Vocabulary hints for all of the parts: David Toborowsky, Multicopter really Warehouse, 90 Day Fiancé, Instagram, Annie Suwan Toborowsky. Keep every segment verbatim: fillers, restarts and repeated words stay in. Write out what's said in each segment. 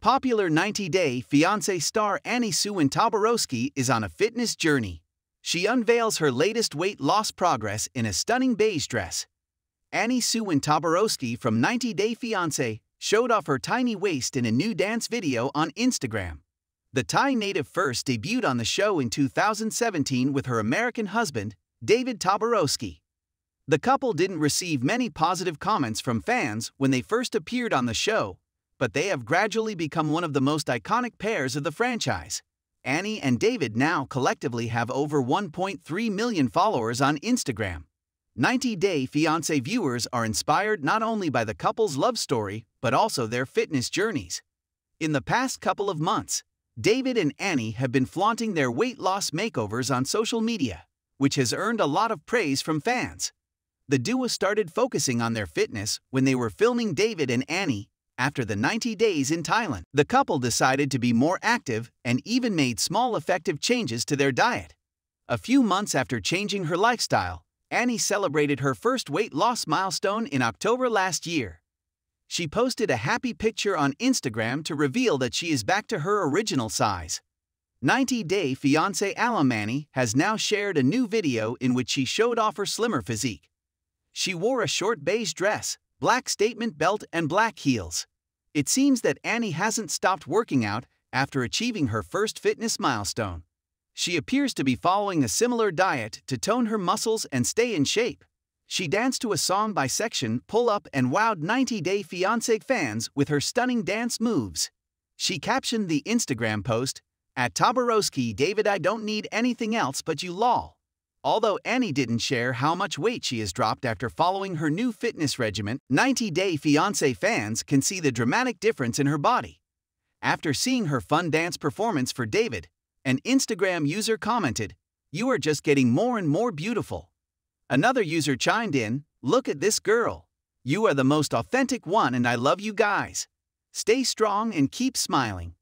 Popular ninety day Fiancé star Annie Suwan Toborowsky is on a fitness journey. She unveils her latest weight loss progress in a stunning beige dress. Annie Suwan Toborowsky from ninety day Fiancé showed off her tiny waist in a new dance video on Instagram. The Thai native first debuted on the show in two thousand seventeen with her American husband, David Toborowsky. The couple didn't receive many positive comments from fans when they first appeared on the show, but they have gradually become one of the most iconic pairs of the franchise. Annie and David now collectively have over one point three million followers on Instagram. ninety day Fiancé viewers are inspired not only by the couple's love story, but also their fitness journeys. In the past couple of months, David and Annie have been flaunting their weight loss makeovers on social media, which has earned a lot of praise from fans. The duo started focusing on their fitness when they were filming David and Annie after the ninety days in Thailand. The couple decided to be more active and even made small effective changes to their diet. A few months after changing her lifestyle, Annie celebrated her first weight loss milestone in October last year. She posted a happy picture on Instagram to reveal that she is back to her original size. ninety day Fiancé alum Annie has now shared a new video in which she showed off her slimmer physique. She wore a short beige dress, black statement belt and black heels. It seems that Annie hasn't stopped working out after achieving her first fitness milestone. She appears to be following a similar diet to tone her muscles and stay in shape. She danced to a song by Section Pull Up and wowed ninety day Fiancé fans with her stunning dance moves. She captioned the Instagram post, "At Toborowsky David, I don't need anything else but you lol." Although Annie didn't share how much weight she has dropped after following her new fitness regimen, ninety day Fiancé fans can see the dramatic difference in her body. After seeing her fun dance performance for David, an Instagram user commented, "You are just getting more and more beautiful." Another user chimed in, "Look at this girl. You are the most authentic one and I love you guys. Stay strong and keep smiling."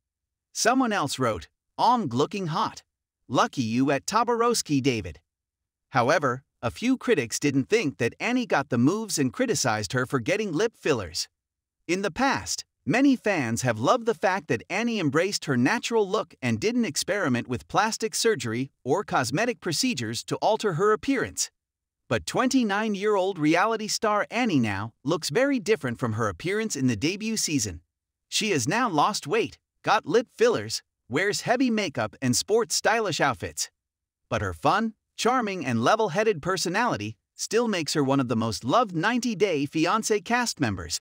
Someone else wrote, "I'm looking hot. Lucky you at Toborowsky David." However, a few critics didn't think that Annie got the moves and criticized her for getting lip fillers. In the past, many fans have loved the fact that Annie embraced her natural look and didn't experiment with plastic surgery or cosmetic procedures to alter her appearance. But twenty-nine-year-old reality star Annie now looks very different from her appearance in the debut season. She has now lost weight, got lip fillers, wears heavy makeup and sports stylish outfits. But her fun, charming and level-headed personality still makes her one of the most loved ninety day Fiancé cast members.